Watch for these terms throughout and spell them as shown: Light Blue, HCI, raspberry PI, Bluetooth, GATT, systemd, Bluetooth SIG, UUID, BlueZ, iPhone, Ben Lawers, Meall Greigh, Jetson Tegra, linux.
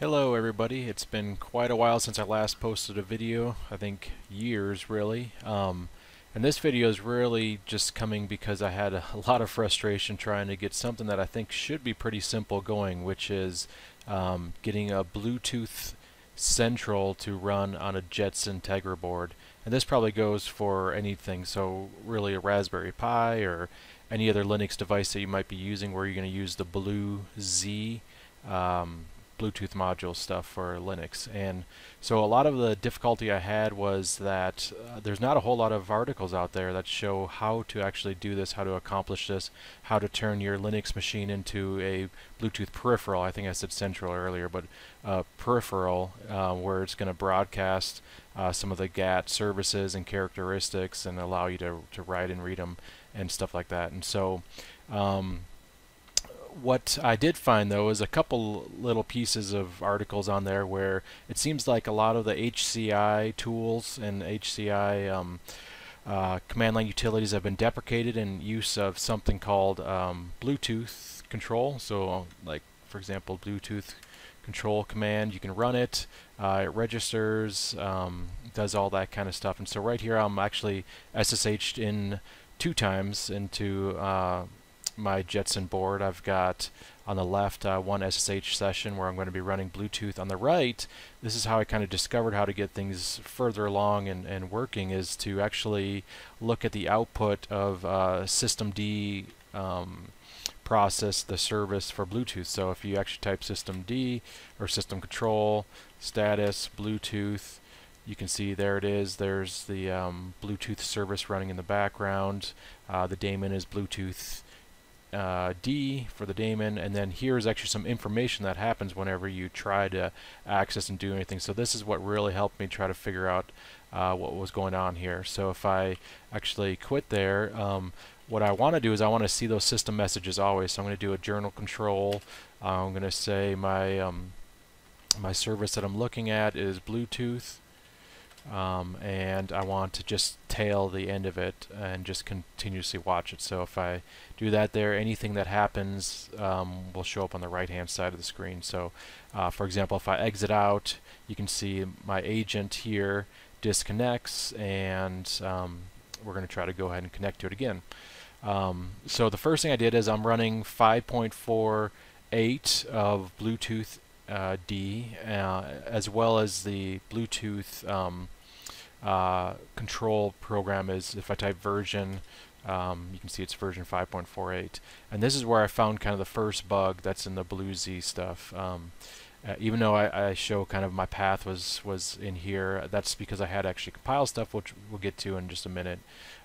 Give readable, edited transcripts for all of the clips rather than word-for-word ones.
Hello everybody, it's been quite a while since I last posted a video, I think years really, and this video is really just coming because I had a lot of frustration trying to get something that I think should be pretty simple going, which is getting a Bluetooth central to run on a Jetson Tegra board. And this probably goes for anything, so really a Raspberry Pi or any other Linux device that you might be using where you're going to use the BlueZ Bluetooth module stuff for Linux. And so a lot of the difficulty I had was that there's not a whole lot of articles out there that show how to actually do this, how to accomplish this, how to turn your Linux machine into a Bluetooth peripheral. I think I said central earlier, but peripheral where it's going to broadcast some of the GATT services and characteristics and allow you to write and read them and stuff like that. And so what I did find though is a couple little pieces of articles on there where it seems like a lot of the HCI tools and HCI command line utilities have been deprecated in use of something called Bluetooth control. So like for example Bluetooth control command, you can run it, it registers, does all that kind of stuff. And so right here I'm actually SSH'd in 2 times into my Jetson board. I've got on the left one SSH session where I'm going to be running Bluetooth. On the right, this is how I kind of discovered how to get things further along and working, is to actually look at the output of systemd process, the service for Bluetooth. So if you actually type systemd or system control status Bluetooth, you can see there it is. There's the Bluetooth service running in the background. The daemon is Bluetooth D for the daemon, and then here's actually some information that happens whenever you try to access and do anything. So this is what really helped me try to figure out what was going on here. So if I actually quit there, what I want to do is I want to see those system messages always. So I'm going to do a journal control. I'm going to say my my service that I'm looking at is Bluetooth, and I want to just tail the end of it and just continuously watch it. So if I do that there, anything that happens will show up on the right hand side of the screen. So for example, if I exit out, you can see my agent here disconnects, and we're going to try to go ahead and connect to it again. So the first thing I did is I'm running 5.48 of Bluetooth D, as well as the Bluetooth control program is, if I type version, you can see it's version 5.48. And this is where I found kind of the first bug that's in the BlueZ stuff. Even though I show kind of my path was in here, that's because I had actually compiled stuff, which we'll get to in just a minute.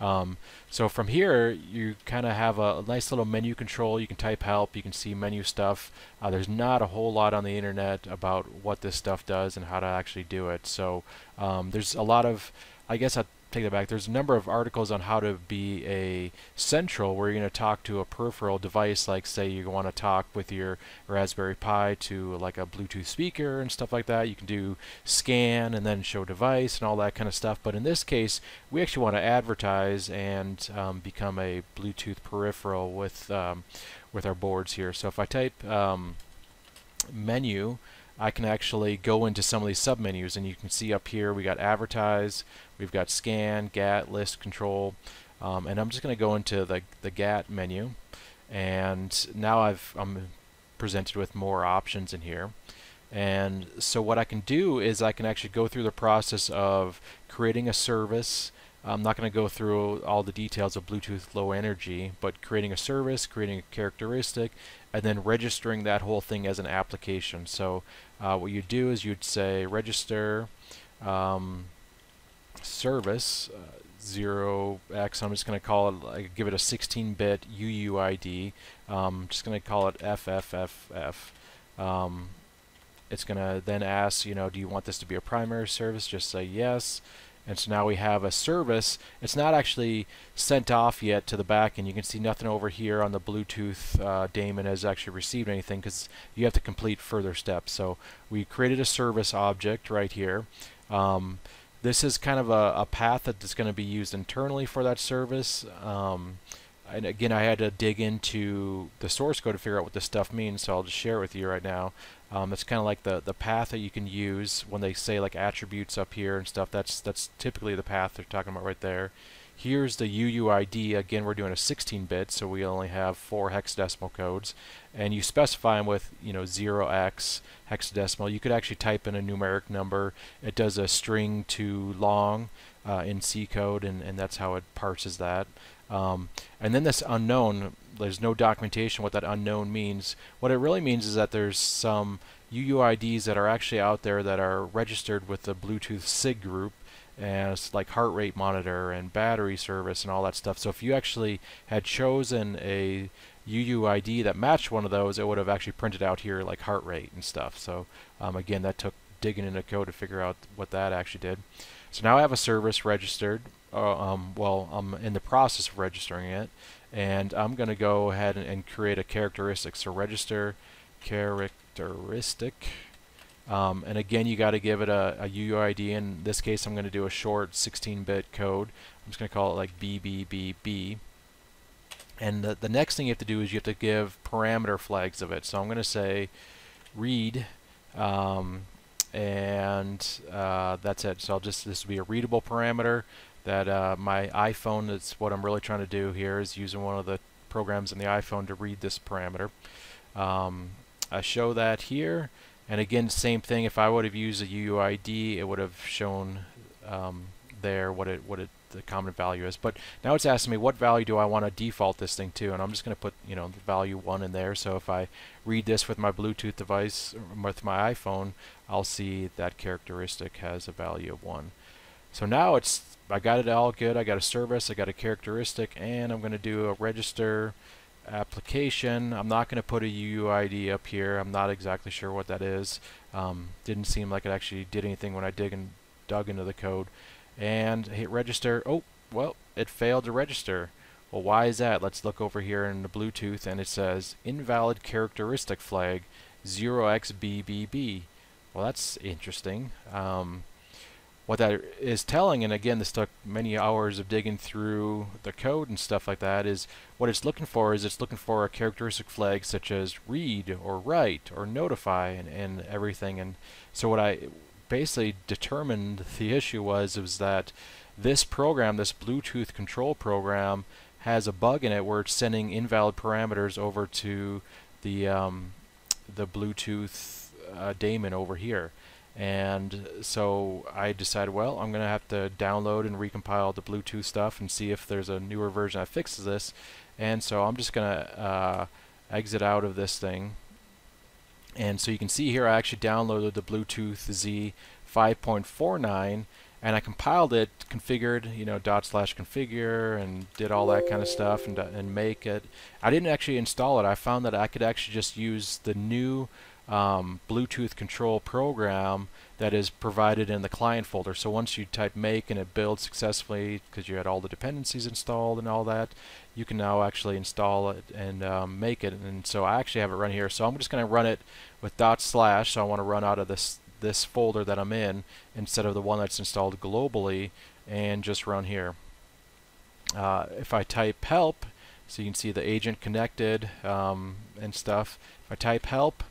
So from here, you kind of have a nice little menu control. You can type help, you can see menu stuff. There's not a whole lot on the internet about what this stuff does and how to actually do it. So there's a lot of, I guess I'll take that back, there's a number of articles on how to be a central where you're going to talk to a peripheral device, like say you want to talk with your Raspberry Pi to like a Bluetooth speaker and stuff like that. You can do scan and then show device and all that kind of stuff, but in this case we actually want to advertise and become a Bluetooth peripheral with our boards here. So if I type menu, I can actually go into some of these submenus, and you can see up here we got advertise, we've got scan, GATT, list, control, and I'm just going to go into the GATT menu, and now I'm presented with more options in here. And so what I can do is I can actually go through the process of creating a service. I'm not going to go through all the details of Bluetooth low energy, but creating a service, creating a characteristic, and then registering that whole thing as an application. So what you do is you'd say register service 0x. I'm just going to call it, like, give it a 16-bit UUID. I'm just going to call it FFFF. It's going to then ask, you know, do you want this to be a primary service? Just say yes. And so now we have a service. It's not actually sent off yet to the back, and you can see nothing over here on the Bluetooth daemon has actually received anything, because you have to complete further steps. So we created a service object right here. This is kind of a path that's going to be used internally for that service. And again, I had to dig into the source code to figure out what this stuff means, so I'll just share it with you right now. It's kind of like the path that you can use when they say like attributes up here and stuff. That's typically the path they're talking about right there. Here's the UUID. Again, we're doing a 16-bit, so we only have 4 hexadecimal codes, and you specify them with 0x hexadecimal. You could actually type in a numeric number. It does a string to long in C code, and that's how it parses that. And then this unknown, there's no documentation what that unknown means. What it really means is that there's some UUIDs that are actually out there that are registered with the Bluetooth SIG group, and it's like heart rate monitor and battery service and all that stuff. So if you actually had chosen a UUID that matched one of those, it would have actually printed out here like heart rate and stuff. So again, that took digging into code to figure out what that actually did. So now I have a service registered. Well, I'm in the process of registering it, and I'm going to go ahead and create a characteristic. So register characteristic, and again, you got to give it a UUID. In this case, I'm going to do a short 16-bit code. I'm just going to call it like BBBB. And the next thing you have to do is you have to give parameter flags of it. So I'm going to say read. That's it. So I'll just, this will be a readable parameter that my iPhone, that's what I'm really trying to do here, is using one of the programs in the iPhone to read this parameter. I show that here, and again, same thing. If I would have used a UUID, it would have shown there what the common value is. But now it's asking me what value do I want to default this thing to, and I'm just going to put the value 1 in there. So if I read this with my Bluetooth device, with my iPhone, I'll see that characteristic has a value of 1. So now it's, I got it all good. I got a service, I got a characteristic, and I'm going to do a register application. I'm not going to put a UUID up here. I'm not exactly sure what that is. Didn't seem like it actually did anything when I dug into the code. And hit register. Oh, well, it failed to register. Well, why is that? Let's look over here in the Bluetooth, and it says invalid characteristic flag 0xBBB. Well, that's interesting. What that is telling, and again, this took many hours of digging through the code and stuff like that, is what it's looking for is it's looking for a characteristic flag such as read or write or notify and everything. And so what I basically determined the issue was that this program, this Bluetooth control program, has a bug in it where it's sending invalid parameters over to the Bluetooth daemon over here. And so I decided, well, I'm going to have to download and recompile the Bluetooth stuff and see if there's a newer version that fixes this. And so I'm just going to exit out of this thing. And so you can see here I actually downloaded the Bluetooth Z 5.49, and I compiled it, configured, ./configure, and did all that kind of stuff, and make it. I didn't actually install it. I found that I could actually just use the new Bluetooth control program that is provided in the client folder. So once you type make and it builds successfully because you had all the dependencies installed and all that, you can now actually install it and make it. And so I actually have it run here. So I'm just going to run it with /. So I want to run out of this folder that I'm in instead of the one that's installed globally, and just run here. If I type help, so you can see the agent connected and stuff. If I type help,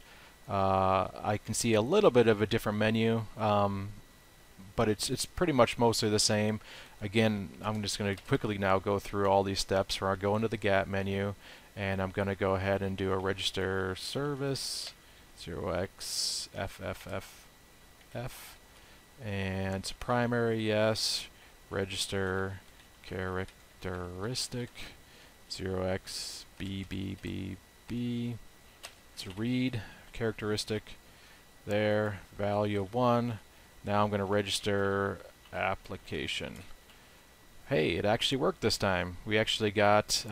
I can see a little bit of a different menu, but it's pretty much mostly the same. Again, I'm just going to quickly now go through all these steps where I go into the GATT menu, and I'm going to go ahead and do a register service 0xFFFF, and it's primary, yes, register characteristic 0xBBBB, it's read characteristic there, value of 1. Now I'm going to register application. Hey, it actually worked this time. We actually got,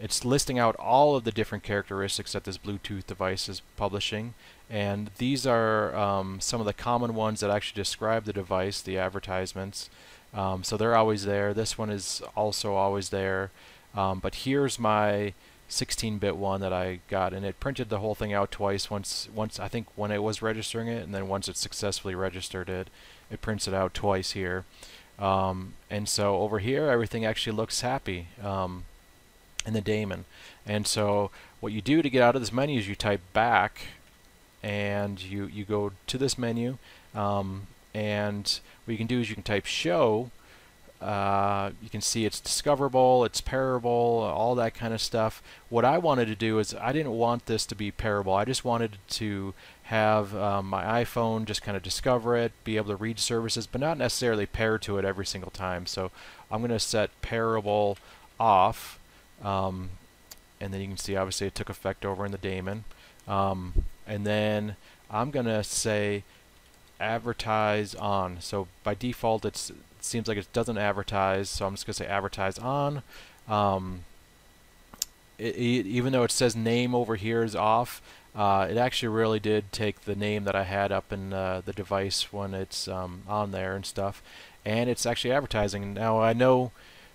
it's listing out all of the different characteristics that this Bluetooth device is publishing, and these are some of the common ones that actually describe the device, the advertisements. So they're always there. This one is also always there, but here's my 16-bit one that I got, and it printed the whole thing out twice. Once I think when it was registering it, and then once it successfully registered it, it prints it out twice here. And so over here, everything actually looks happy. and the daemon. And so what you do to get out of this menu is you type back and you go to this menu, and what you can do is you can type show. You can see it's discoverable, it's pairable, all that kind of stuff. What I wanted to do is I didn't want this to be pairable. I just wanted to have my iPhone just kind of discover it, be able to read services, but not necessarily pair to it every single time. So I'm going to set pairable off, and then you can see obviously it took effect over in the daemon. And then I'm going to say advertise on. So by default it seems like it doesn't advertise, so I'm just going to say advertise on. Even though it says name over here is off, it actually really did take the name that I had up in the device when it's on there and stuff, and it's actually advertising. Now I know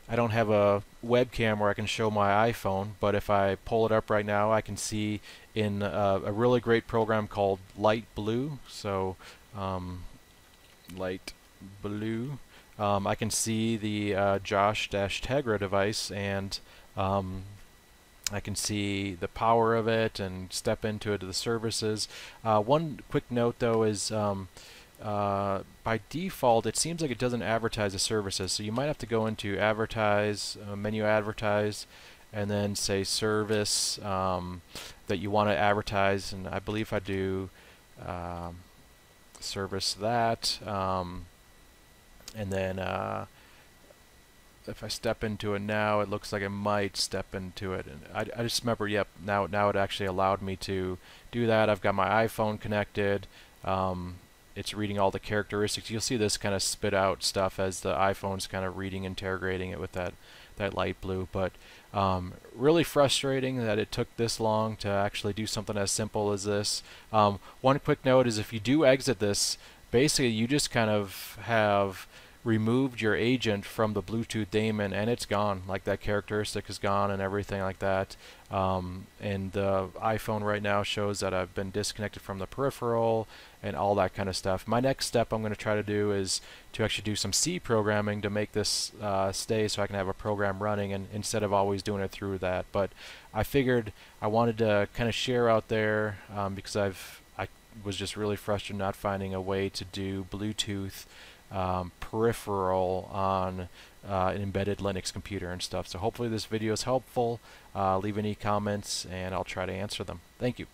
I don't have a webcam where I can show my iPhone, but if I pull it up right now I can see in a really great program called Light Blue. So Light Blue, I can see the Jetson Tegra device, and I can see the power of it and step into it to the services. One quick note though is by default it seems like it doesn't advertise the services, so you might have to go into advertise, menu advertise, and then say service that you want to advertise. And I believe I do service that, and then if I step into it now, it looks like I might step into it. And I just remember, yep, now it actually allowed me to do that. I've got my iPhone connected. It's reading all the characteristics. You'll see this kind of spit out stuff as the iPhone's kind of reading, interrogating it with that light blue. But really frustrating that it took this long to actually do something as simple as this. One quick note is if you do exit this, basically you just kind of have removed your agent from the Bluetooth daemon, and it's gone. Like that characteristic is gone and everything like that. And the iPhone right now shows that I've been disconnected from the peripheral and all that kind of stuff. My next step I'm going to try to do is to actually do some C programming to make this stay, so I can have a program running and instead of always doing it through that. But I figured I wanted to kind of share out there because I was just really frustrated not finding a way to do Bluetooth peripheral on an embedded Linux computer and stuff. So hopefully this video is helpful. Leave any comments and I'll try to answer them. Thank you.